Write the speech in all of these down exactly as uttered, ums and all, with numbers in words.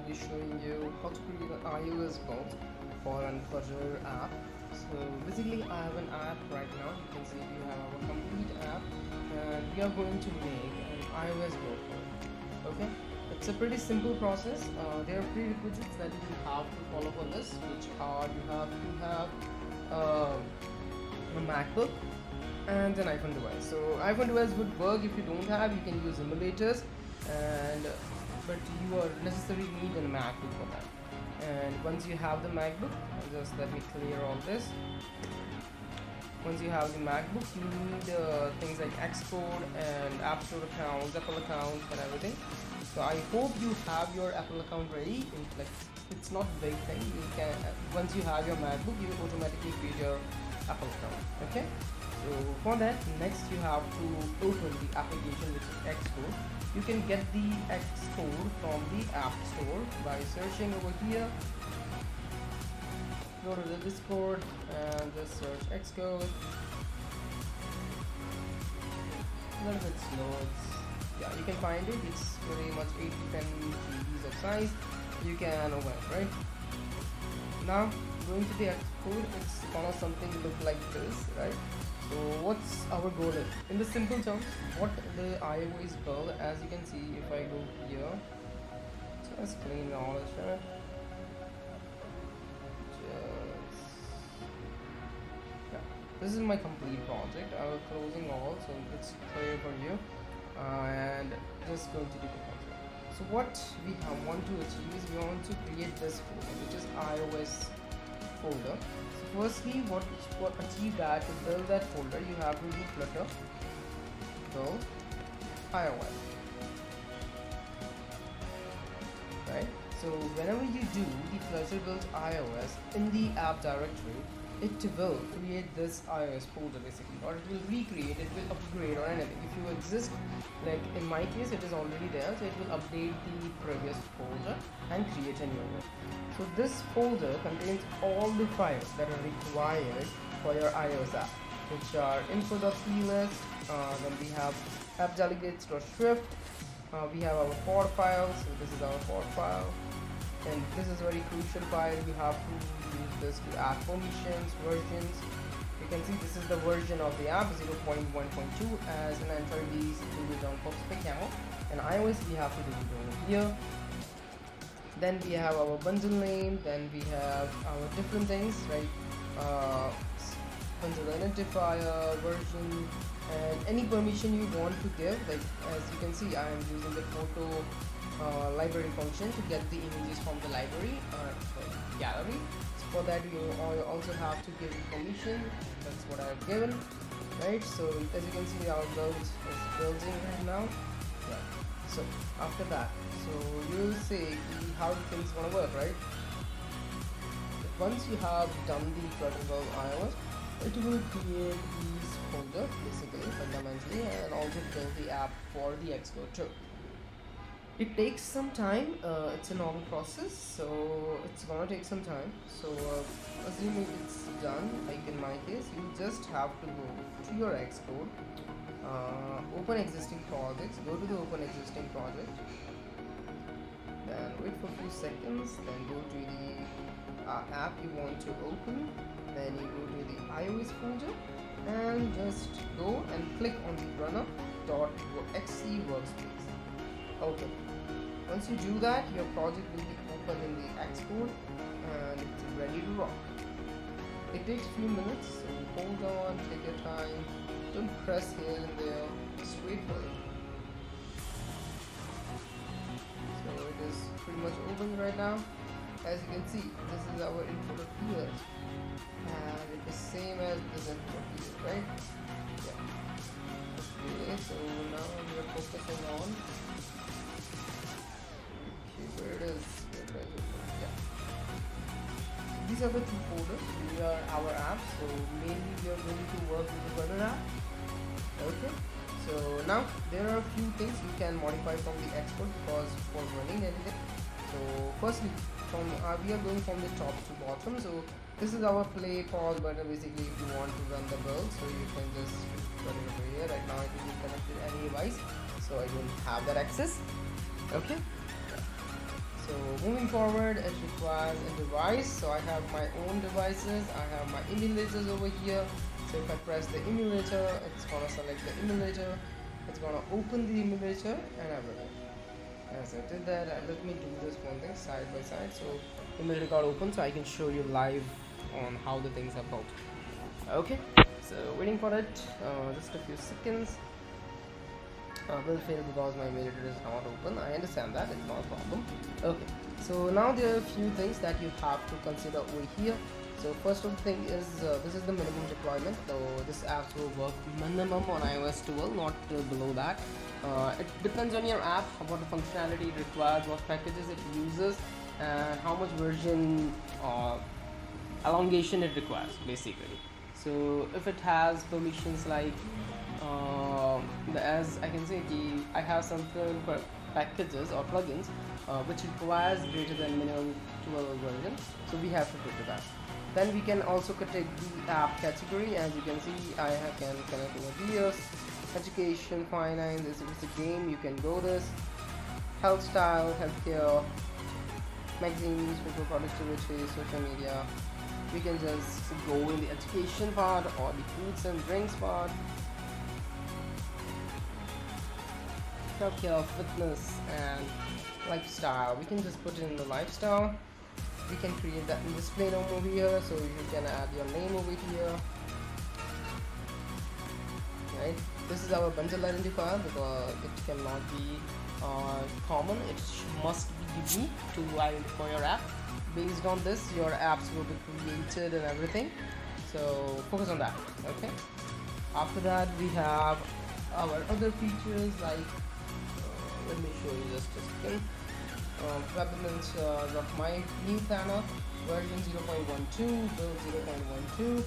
I'll be showing you how to create an iOS build for an Flutter app. So basically I have an app right now. You can see we have a complete app and we are going to make an iOS build for it. Okay, it's a pretty simple process. Uh, there are prerequisites that you have to follow for this, which are you have to have uh, a MacBook and an iPhone device. So iPhone device would work. If you don't have, you can use emulators, and but you are necessarily need a MacBook for that. And once you have the MacBook, just let me clear all this. Once you have the MacBook, you need uh, things like Xcode and App Store accounts, Apple accounts, and everything. So I hope you have your Apple account ready. It's like it's not a big thing. You can once you have your MacBook, you will automatically create your Apple account. Okay. So for that, next you have to open the application, which is Xcode. You can get the Xcode from the App Store by searching over here. Go to the Discord and just search Xcode. A little bit slow. It's, yeah, you can find it. It's pretty much eight to ten G Bs of size. You can open it, right? Now going to the Xcode, it's gonna something look like this, right? So what's our goal is? In the simple terms, what the iOS build, as you can see, if I go here, just clean all this, right? Just, yeah. This is my complete project. I will closing all, so it's clear for you, uh, and just going to do the project. So what we have want to achieve is we want to create this folder, which is iOS folder. So firstly, what what achieve that, to build that folder, you have to do Flutter build iOS, right? So whenever you do the Flutter build iOS in the app directory, it will create this iOS folder basically, or it will recreate, it will upgrade or anything. If you exist, like in my case, it is already there, so it will update the previous folder and create a new one. So this folder contains all the files that are required for your iOS app, which are Info.plist, uh, then we have App Delegate dot swift, uh, we have our for file, so this is our for file. And this is a very crucial file. You have to use this to add permissions, versions. You can see this is the version of the app, zero point one point two. As an Android, we do it on Xcode, and iOS we have to do it over here. Then we have our bundle name, then we have our different things, right? Uh, bundle identifier, version, and any permission you want to give. Like as you can see, I am using the photo Uh, library function to get the images from the library or uh, gallery. So for that you also have to give permission. That's what I have given, right? So as you can see, our build is building right now. Yeah. So after that, so you'll see how things gonna work, right? Once you have done the Flutter build iOS, it will create these folder basically fundamentally, and also build the app for the Xcode too. It takes some time. Uh, it's a normal process, so it's gonna take some time. So uh, assuming it's done, like in my case, you just have to go to your Xcode, uh, open existing projects, go to the open existing project, then wait for a few seconds, then go to the uh, app you want to open, then you go to the iOS folder, and just go and click on the Runner dot X C workspace. Okay, once you do that, your project will be open in the Xcode and it's ready to rock. It takes few minutes, so hold on, take your time, don't press here and there, just wait for it. So it is pretty much open right now. As you can see, this is our input field, and it's the same as this input field, right? Yeah. Okay, so now we are focusing on Where it is, where it is yeah. These are the two folders. We are our apps, so mainly we are going to work with the Runner app. Okay, so now there are a few things you can modify from the Xcode because for running anything. So firstly, from uh, we are going from the top to bottom. So this is our play pause button. Basically, if you want to run the build, so you can just run it over here. Right now, it will be connected to any device, so I don't have that access. Okay. So moving forward, it requires a device. So I have my own devices, I have my emulators over here. So if I press the emulator, it's gonna select the emulator, it's gonna open the emulator and everything. As I did that, and let me do this one thing side by side. So emulator got open, so I can show you live on how the things are built. Okay, so waiting for it, uh, just a few seconds. Uh, will fail because my emulator is not open. I understand that, it's not a problem. Okay, so now there are a few things that you have to consider over here. So first of the thing is uh, this is the minimum deployment. So this app will work minimum on i O S twelve, not uh, below that. Uh, it depends on your app, what the functionality it requires, what packages it uses, and how much version uh, elongation it requires basically. So if it has permissions like uh, as I can say, the, I have some packages or plugins uh, which requires greater than minimum twelve version, so we have to go to that. Then we can also take the app category. As you can see, I can connect over here. Education, finance, if it's a game, you can go this. Health style, healthcare, magazine, newspaper, productivity, social media. We can just go in the education part or the foods and drinks part. Healthcare, fitness, and lifestyle. We can just put in the lifestyle. We can create that in display name over here, so you can add your name over here. Right, this is our bundle identifier because it cannot be uh, common. It must be unique to identify your app. Based on this, your apps will be created and everything. So focus on that. Okay. After that, we have our other features like. Uh, let me show you just a second. Uh, Webinance uh, of my new planner version zero point one two, build zero point one two,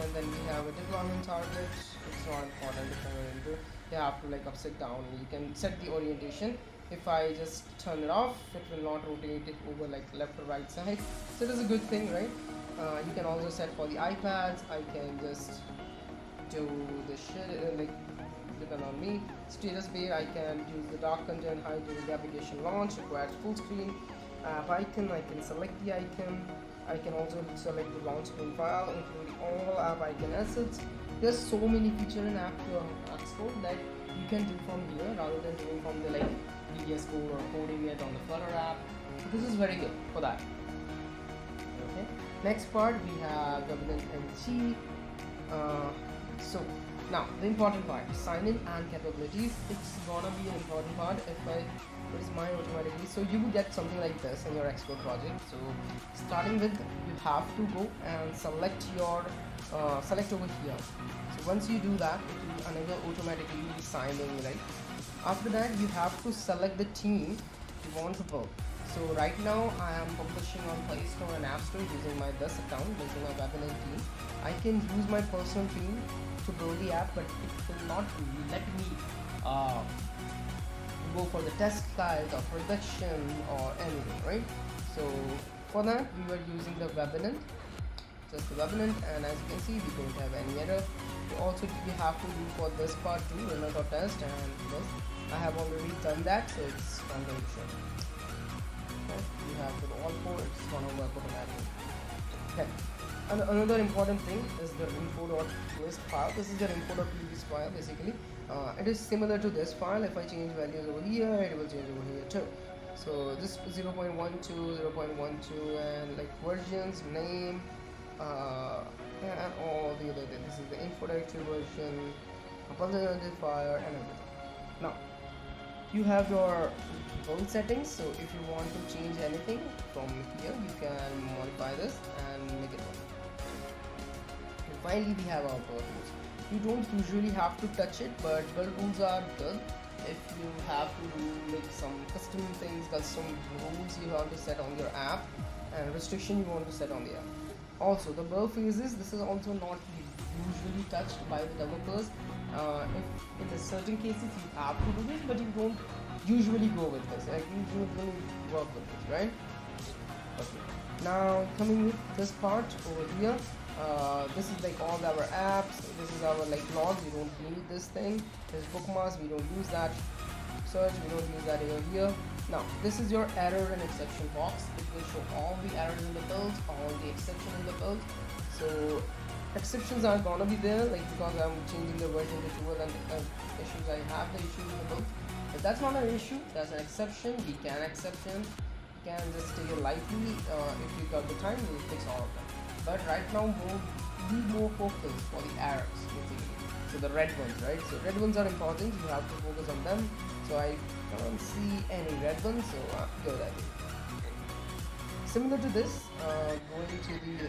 and then we have a deployment target. It's not important if I do. You have to like upside down. You can set the orientation. If I just turn it off, it will not rotate it over like left or right side. So it is a good thing, right? Uh, you can also set for the iPads. I can just do the shit uh, like. Depend on me. Status bar, I can use the dark content, hide during the application launch, requires full screen. App icon, I can select the icon. I can also select the launch screen file, including all app icon assets. There's so many features in app uh, Xcode that you can do from here rather than doing from the like V S Code or coding it on the Flutter app. So this is very good for that. Okay. Next part we have W M G. Uh, so. Now the important part, signing and capabilities. It's gonna be an important part. If I it's mine automatically, so you get something like this in your Xcode project. So starting with, you have to go and select your uh, select over here. So once you do that, it will enable automatically signing, right? After that, you have to select the team you want to build. So right now I am publishing on Play Store and App Store using my this account, using my Webitech team. I can use my personal team to build the app, but it will not let me uh, go for the test slides or production or anything, right? So for that we were using the Webinant, just the Webinant, and as you can see we don't have any error. You also you have to do for this part too, runner or test, and this I have already done that, so it's done very short. You have to all four, it's gonna work automatically. Okay. And another important thing is the info.plist file. This is your info.plist file basically. Uh, it is similar to this file. If I change values over here, it will change over here too. So this zero point one two, zero point one two, and like versions, name, uh, and all the other things. This is the info directory version, bundle identifier, and everything. Now you have your build settings, so if you want to change anything from here, you can modify this and make it work. And finally, we have our build rules. You don't usually have to touch it, but build rules are good. If you have to make some custom things, custom rules you have to set on your app, and restriction you want to set on the app. Also, the build phases, this is also not usually touched by the developers. Uh, if in the certain cases you have to do this, but you don't usually go with this. Like you usually work with this, right? Okay. Now coming with this part over here, uh, this is like all our apps. This is our like logs. We don't need this thing. There's bookmarks. We don't use that. Search. We don't use that over here. Now, this is your error and exception box. It will show all the errors in the build, all the exception in the build. So exceptions are gonna be there, like because I'm changing the version of the tool and the uh, issues I have, the issues in the build. But that's not an issue, that's an exception. We can exception, you can just take it lightly. Uh, if you got the time, we'll fix all of them. But right now, more be more focused for the errors, basically. So the red ones, right? So red ones are important. You have to focus on them. So I can't see any red ones, so uh, go that way. Similar to this, uh, going to the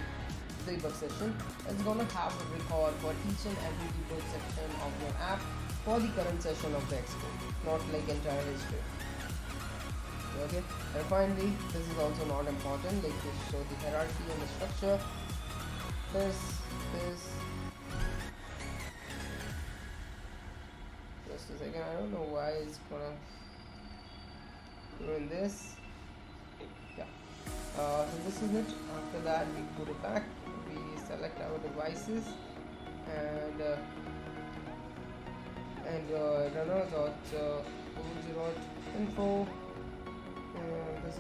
debug session, it's gonna have a record for each and every debug section of your app for the current session of the Xcode, not like entire history. Okay, and finally, this is also not important. Like this show the hierarchy and the structure. This, this. Just a second. I don't know why it's gonna ruin this. Yeah. Uh, so this is it. After that, we put it back. We select our devices and uh, and uh, runner dot uh, info. Uh, this is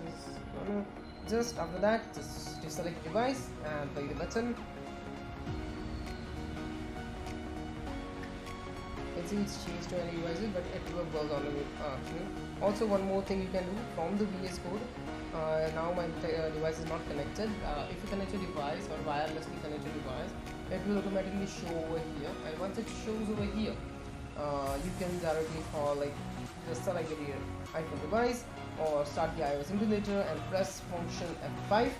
runner. Just after that, just select device and play the button. It's changed to any devices, but it will work on it actually. Also, one more thing you can do from the V S Code. Uh, now my uh, device is not connected. Uh, if you connect your device or wirelessly connect your device, it will automatically show over here. And once it shows over here, uh, you can directly call like just select the iPhone device or start the iOS emulator and press function F five,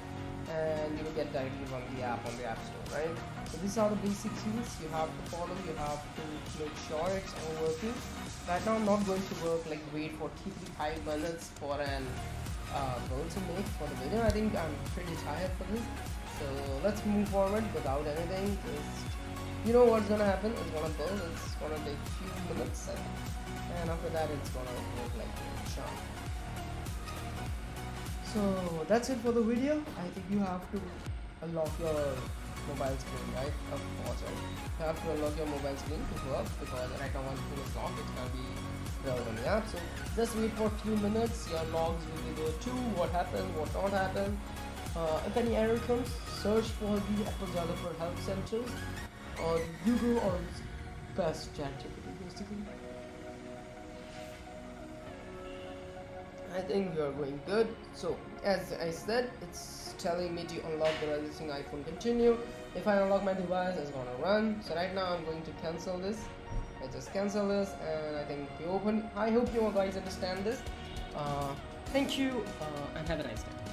and you will get directly from the app on the App Store, right? So these are the basic rules you have to follow. You have to make sure it's all working. Right now I'm not going to work like wait for three to five minutes for an uh, goal to make for the video. I think I'm pretty tired for this. So let's move forward without anything. Just, you know what's gonna happen? It's gonna build. It's gonna take few minutes, and after that it's gonna work like a charm. So that's it for the video. I think you have to unlock your mobile screen, right? Of course, right? You have to unlock your mobile screen to work, because right now one screen is locked, it can be relevant, yeah? So just wait for a few minutes, your logs will be there too, what happened, what not happened. Uh, if any error comes, search for the Apple Developer Help Centers or Google or best chat basically. I think we are going good. So as I said, it's telling me to unlock the existing iPhone continue. If I unlock my device, it's gonna run. So right now I'm going to cancel this. I just cancel this, and I think we open. I hope you guys understand this. Uh, thank you uh, and have a nice day.